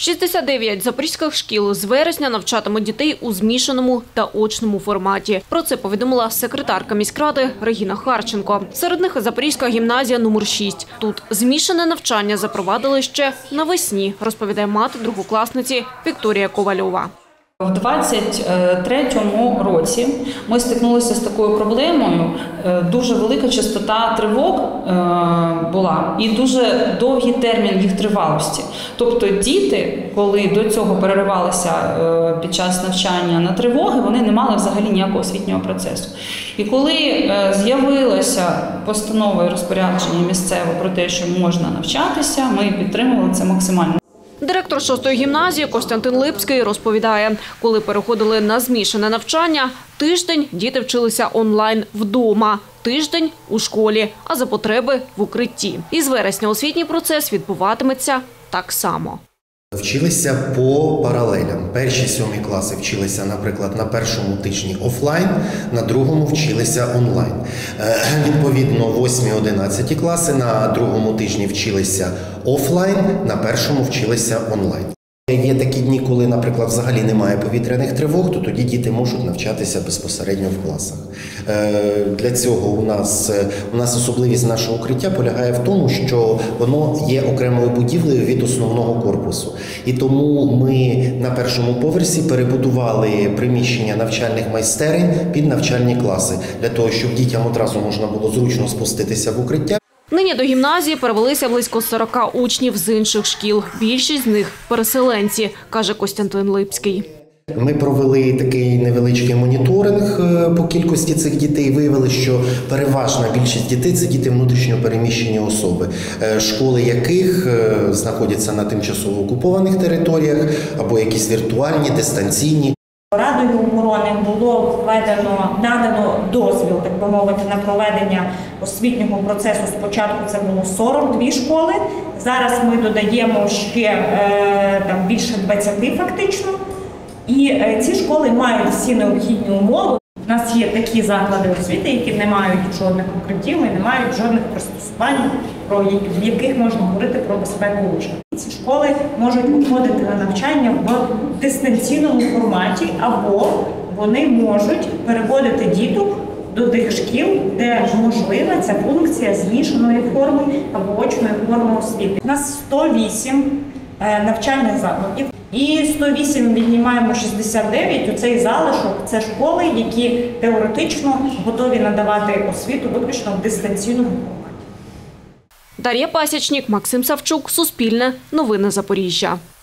69 запорізьких шкіл з вересня навчатимуть дітей у змішаному та очному форматі. Про це повідомила секретарка міськради Регіна Харченко. Серед них Запорізька гімназія номер 6. Тут змішане навчання запровадили ще навесні, розповідає мати другокласниці Вікторія Ковальова. У 2023 році ми стикнулися з такою проблемою, дуже велика частота тривог була і дуже довгий термін їх тривалості. Тобто діти, коли до цього переривалися під час навчання на тривоги, вони не мали взагалі ніякого освітнього процесу. І коли з'явилася постанова і розпорядження місцеве про те, що можна навчатися, ми підтримували це максимально. Директор 6-ї гімназії Костянтин Липський розповідає, коли переходили на змішане навчання, тиждень діти вчилися онлайн вдома, тиждень у школі, а за потреби в укритті. І з вересня освітній процес відбуватиметься так само. Вчилися по паралелям. Перші 7 класи вчилися, наприклад, на першому тижні офлайн, на другому вчилися онлайн. Відповідно, 8-11 класи на другому тижні вчилися офлайн, на першому вчилися онлайн. Є такі дні, коли, наприклад, взагалі немає повітряних тривог, то тоді діти можуть навчатися безпосередньо в класах. Для цього у нас особливість нашого укриття полягає в тому, що воно є окремою будівлею від основного корпусу. І тому ми на першому поверсі перебудували приміщення навчальних майстерень під навчальні класи, для того, щоб дітям одразу можна було зручно спуститися в укриття. Нині до гімназії перевелися близько 40 учнів з інших шкіл. Більшість з них – переселенці, каже Костянтин Липський. Ми провели такий невеличкий моніторинг по кількості цих дітей. Виявили, що переважна більшість дітей – це діти внутрішньо переміщені особи, школи яких знаходяться на тимчасово окупованих територіях або якісь віртуальні, дистанційні. Радою охорони було надано дозвіл, так би мовити, на проведення освітнього процесу. Спочатку це було 42 школи, зараз ми додаємо ще там, більше 20 фактично. І ці школи мають всі необхідні умови. У нас є такі заклади освіти, які не мають жодних укриттів і не мають жодних пристосувань, в яких можна говорити про безпеку учнів. Ці школи можуть виходити на навчання в дистанційному форматі, або вони можуть переводити діток до тих шкіл, де можлива ця функція змішаної форми або очної форми освіти. У нас 108 навчальних закладів. І 108 віднімаємо 69, оцей залишок – це школи, які теоретично готові надавати освіту виключно в дистанційному форматі. Дар'я Пасічник, Максим Савчук, Суспільне, Новини Запоріжжя.